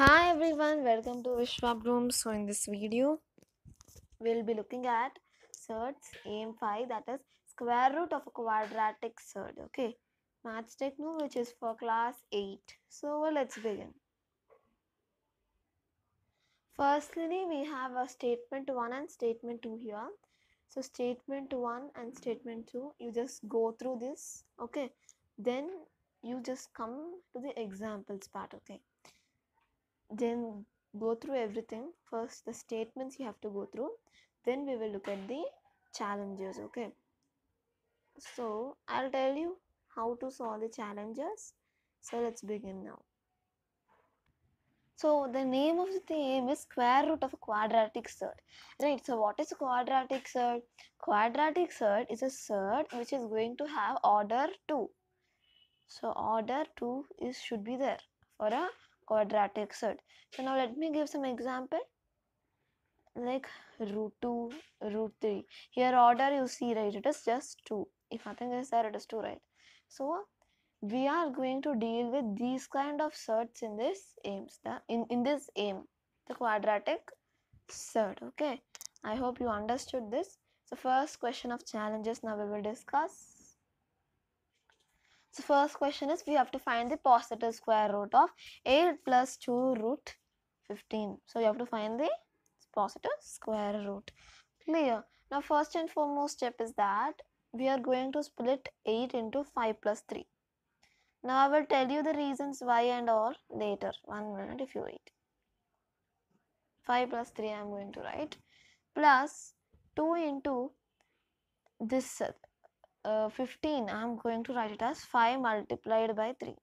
Hi everyone, welcome to Vishwablooms. So in this video, we'll be looking at Surds AM5, that is square root of a quadratic surd. Okay, Maths Techno, which is for class 8. So let's begin. Firstly, we have a statement 1 and statement 2 here. So statement 1 and statement 2, you just go through this. Okay, then you just come to the examples part. Okay. Then go through everything. First the statements you have to go through, then we will look at the challenges. Okay, so I'll tell you how to solve the challenges. So let's begin now. So the name of the theme is square root of a quadratic surd, right? So what is a quadratic surd? Quadratic surd is a surd which is going to have order 2. So order 2 should be there for a quadratic surd. So now let me give some example, like root 2, root 3. Here order you see, right, it is just 2. If nothing is there, it is 2, right? So we are going to deal with these kind of surds in this aim, the quadratic surd. Okay, I hope you understood this. So first question of challenges now we will discuss. So first question is, we have to find the positive square root of 8 plus 2 root 15. So you have to find the positive square root. Clear? Now first and foremost step is that we are going to split 8 into 5 plus 3. Now I will tell you the reasons why and all later. 1 minute if you wait. 5 plus 3 I am going to write. Plus 2 into this 15, I am going to write it as 5 multiplied by 3.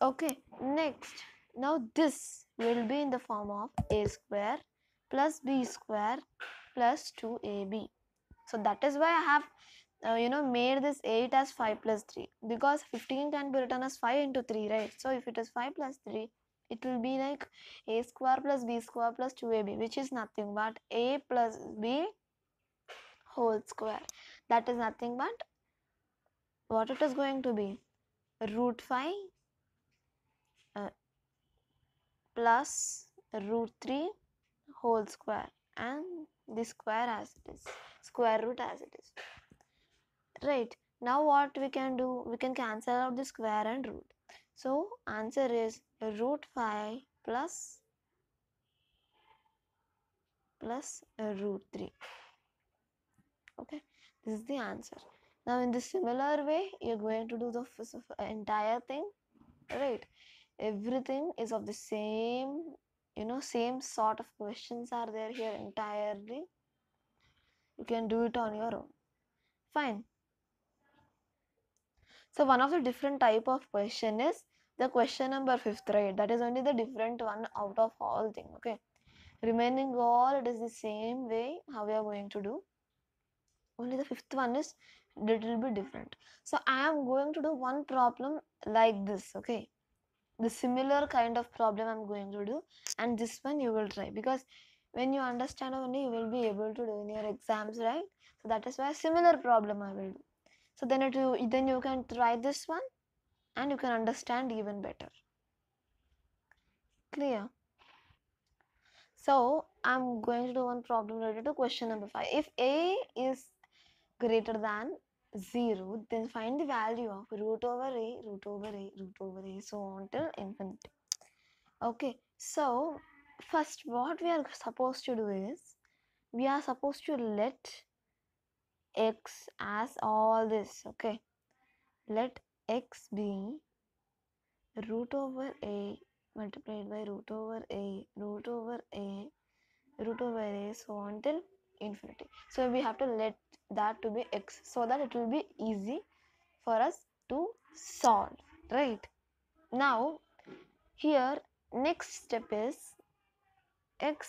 Okay, next. Now this will be in the form of a square plus b square plus 2ab. So that is why I have made this 8 as 5 plus 3, because 15 can be written as 5 into 3, right? So if it is 5 plus 3, it will be like a square plus b square plus 2ab, which is nothing but a plus b whole square. That is nothing but what it is going to be, root 5 plus root 3 whole square, and the square as it is, square root as it is, right? Now what we can do, we can cancel out the square and root. So answer is root 5 plus root 3. Okay, this is the answer. Now in the similar way, you're going to do the entire thing, right? Everything is of the same, same sort of questions are there here entirely. You can do it on your own. Fine. So one of the different type of question is the question number 5th, right? That is only the different one out of all thing. Okay, remaining all it is the same way how we are going to do. Only the 5th one is little bit different. So I am going to do one problem like this. Okay, the similar kind of problem I'm going to do, and this one you will try, because when you understand only you will be able to do in your exams, right? So that is why similar problem I will do. So then you can try this one, and you can understand even better. Clear? So I'm going to do one problem related to question number 5. If a is greater than 0, then find the value of root over a, root over a, root over a, so on till infinity. Okay, so first what we are supposed to do is, we are supposed to let x as all this. Okay, let x be root over a multiplied by root over a, root over a, root over a, so on till infinity. So we have to let that to be x, so that it will be easy for us to solve, right? Now here next step is x,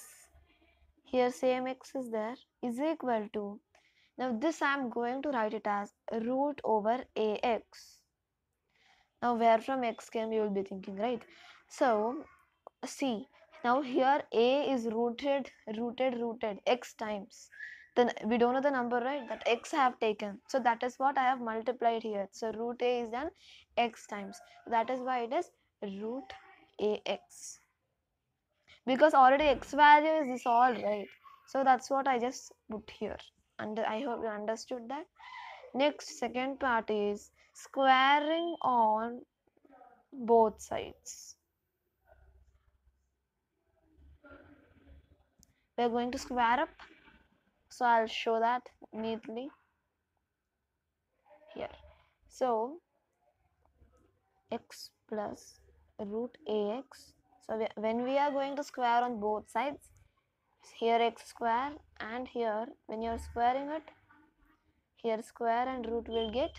here same x is there, is equal to, now this I am going to write it as root over ax. Now where from x came you will be thinking, right? So see, now here a is rooted x times, then we don't know the number, right? That x I have taken, so that is what I have multiplied here. So root a is then x times, that is why it is root ax, because already x value is this all, right? So that's what I just put here, and I hope you understood that. Next, second part is squaring on both sides. We are going to square up, so I'll show that neatly here. So x plus root ax, so when we are going to square on both sides, here x square, and here when you are squaring it, here square and root will get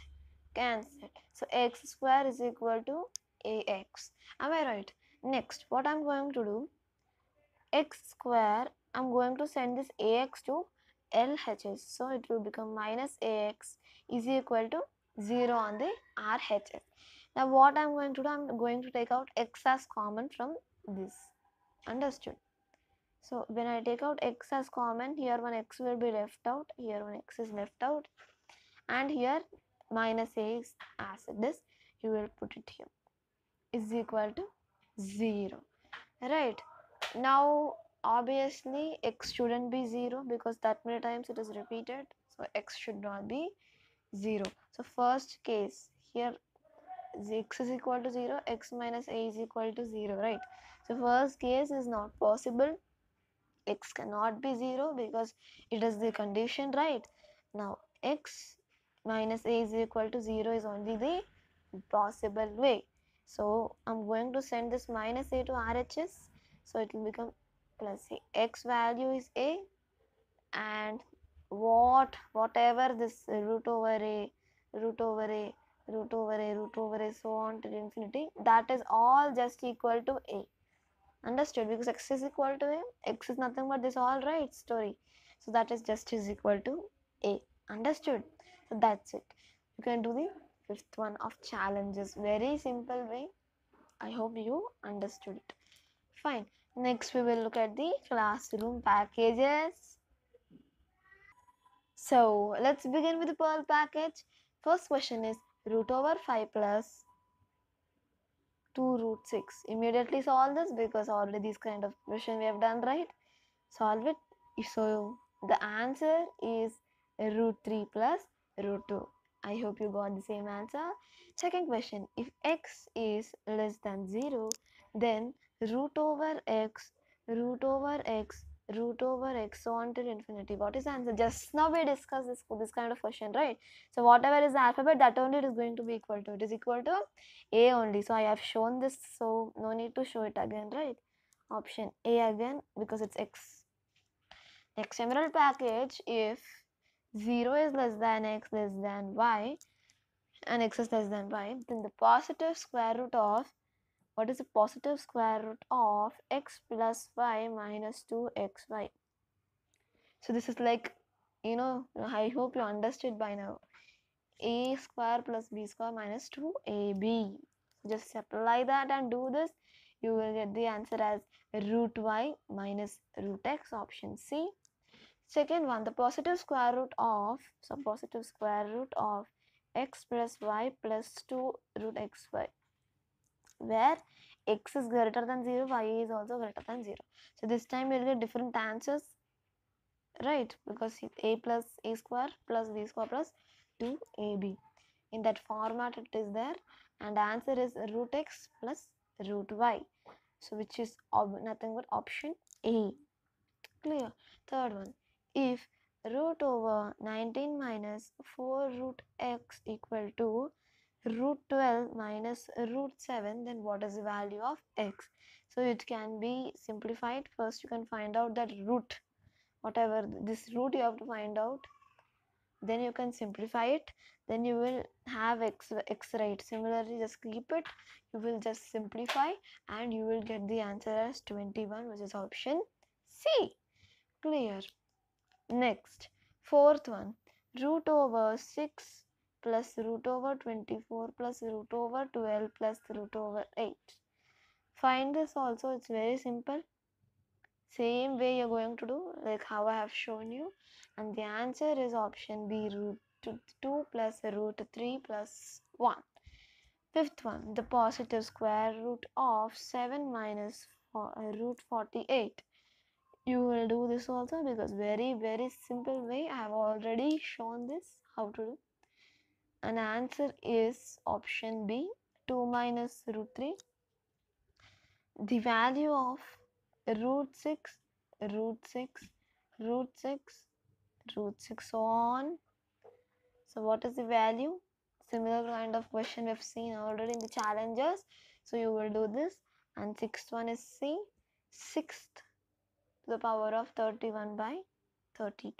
cancelled. So x square is equal to ax. Am I right? Next, what I'm going to do, x square, I'm going to send this ax to LHS, so it will become minus ax is equal to 0 on the RHS. Now what I'm going to do, I'm going to take out x as common from this. Understood? So when I take out x as common, here one x will be left out, here one x is left out, and here minus ax as it is, you will put it here, is equal to 0. Right? Now obviously x shouldn't be 0 because that many times it is repeated, so x should not be 0. So first case, here x is equal to 0, x minus a is equal to 0, right? So first case is not possible, x cannot be 0 because it is the condition, right? Now x minus a is equal to 0 is only the possible way. So I'm going to send this minus a to RHS, so it will become plus a. X value is a, and whatever this root over a, so on till infinity, that is all just equal to a. Understood? Because x is equal to a, x is nothing but this all, right, story. So that is just is equal to a. Understood? So that's it. You can do the fifth one of challenges, very simple way. I hope you understood it. Fine. Next, we will look at the classroom packages. So let's begin with the Perl package. First question is root over 5 plus 2 root 6. Immediately solve this because already this kind of question we have done, right? Solve it. So the answer is root 3 plus root 2. I hope you got the same answer. Second question, if x is less than 0, then root over x so on till infinity. What is the answer? Just now we discussed this kind of question, right? So whatever is the alphabet, that only it is going to be equal to. It is equal to a only. So I have shown this, so no need to show it again, right? Option a again, because it's x. Next, emerald package, if 0 is less than x less than y and x is less than y, then the positive square root of, what is the positive square root of x plus y minus 2xy? So this is like, you know, I hope you understood by now. A square plus b square minus 2ab. Just apply that and do this. You will get the answer as root y minus root x, option C. Second one, the positive square root of, so positive square root of x plus y plus 2 root xy, where x is greater than 0, y is also greater than 0. So this time you will get different answers, right? Because a plus a square plus b square plus 2ab. In that format it is there, and the answer is root x plus root y. So which is nothing but option A. Clear? Third one, if root over 19 minus 4 root x equal to root 12 minus root 7, then what is the value of x? So it can be simplified. First you can find out that root, whatever this root you have to find out, then you can simplify it, then you will have x, right? Similarly, just keep it, you will just simplify, and you will get the answer as 21, which is option C. Clear? Next, fourth one, root over 6 plus root over 24 plus root over 12 plus root over 8. Find this also, it's very simple. Same way you're going to do, like how I have shown you. And the answer is option B, root 2 plus root 3 plus 1. Fifth one, the positive square root of 7 minus root 48. You will do this also because very simple way. I have already shown this how to do. And answer is option B, 2 minus root 3. The value of root 6, so on. So what is the value? Similar kind of question we have seen already in the challenges. So you will do this. And sixth one is C, 6th to the power of 31 by 32.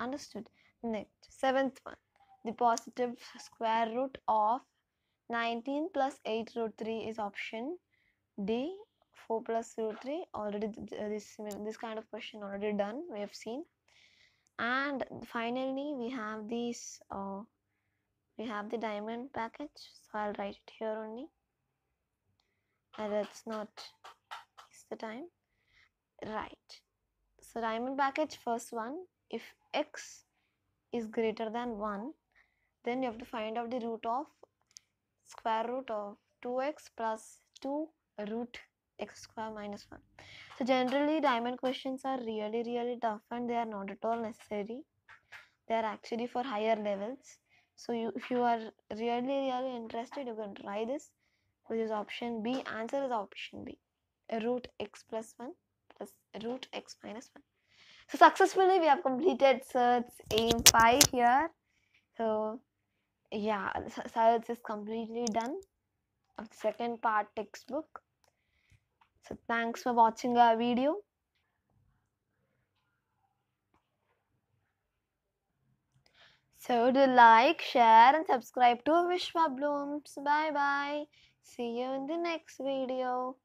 Understood? Next, seventh one. The positive square root of 19 plus 8 root 3 is option D. 4 plus root 3, already this kind of question already done, we have seen. And finally we have these the diamond package, so I'll write it here only, and let's not waste the time. Right, so diamond package, first one, if x is greater than 1, then you have to find out the root of square root of 2x plus 2 root x square minus 1. So generally diamond questions are really tough, and they are not at all necessary. They are actually for higher levels. So if you are really interested, you can try this, which is option B. Answer is option B, root x plus 1 plus root x minus 1. So successfully we have completed Surds aim 5 here. So yeah, Surds is completely done of the second part textbook. So thanks for watching our video. So do like, share and subscribe to Vishwablooms. Bye bye. See you in the next video.